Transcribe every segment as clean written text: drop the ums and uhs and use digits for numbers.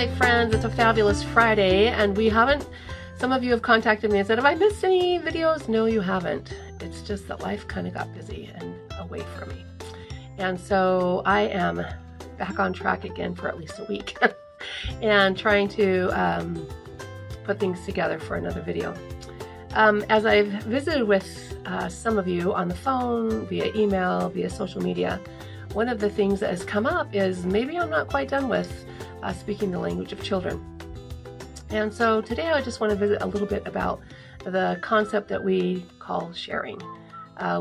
Hi friends, it's a fabulous Friday, and some of you have contacted me and said, have I missed any videos? No, you haven't. It's just that life kind of got busy and away from me. And so I am back on track again for at least a week and trying to put things together for another video. As I've visited with some of you on the phone, via email, via social media, one of the things that has come up is maybe I'm not quite done with speaking the language of children. And so today I just want to visit a little bit about the concept that we call sharing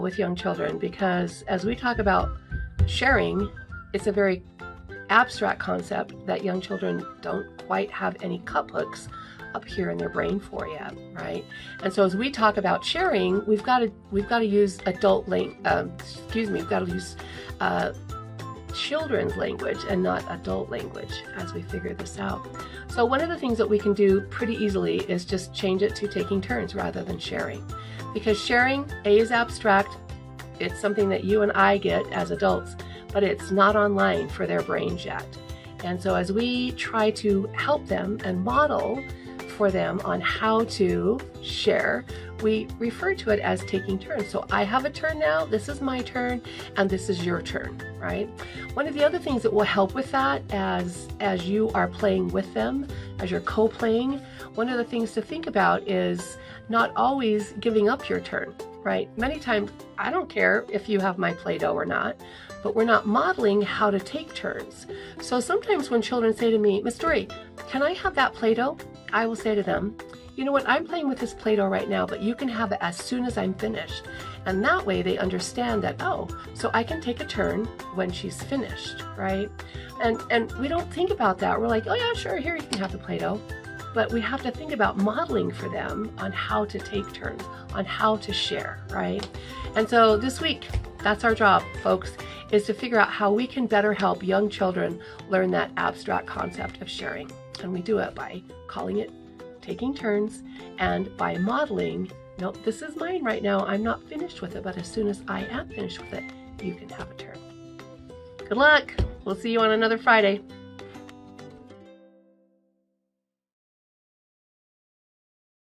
with young children, because as we talk about sharing, it's a very abstract concept that young children don't quite have any cut hooks up here in their brain for yet, right? And so as we talk about sharing, we've got to use children's language and not adult language as we figure this out. So one of the things that we can do pretty easily is just change it to taking turns rather than sharing, because sharing, A, is abstract. It's something that you and I get as adults, but it's not online for their brains yet. And so as we try to help them and model for them on how to share, we refer to it as taking turns. So I have a turn now, this is my turn, and this is your turn, right? One of the other things that will help with that as you are playing with them, as you're co-playing, one of the things to think about is not always giving up your turn, right? Many times, I don't care if you have my Play-Doh or not, but we're not modeling how to take turns. So sometimes when children say to me, Miss Dorie, can I have that Play-Doh? I will say to them, you know what, I'm playing with this Play-Doh right now, but you can have it as soon as I'm finished. And that way they understand that, oh, so I can take a turn when she's finished, right? And we don't think about that. We're like, oh yeah, sure, here, you can have the Play-Doh. But we have to think about modeling for them on how to take turns, on how to share, right? And so this week, that's our job, folks, is to figure out how we can better help young children learn that abstract concept of sharing. And we do it by calling it taking turns, and by modeling, nope, this is mine right now, I'm not finished with it, but as soon as I am finished with it, you can have a turn. Good luck! We'll see you on another Friday.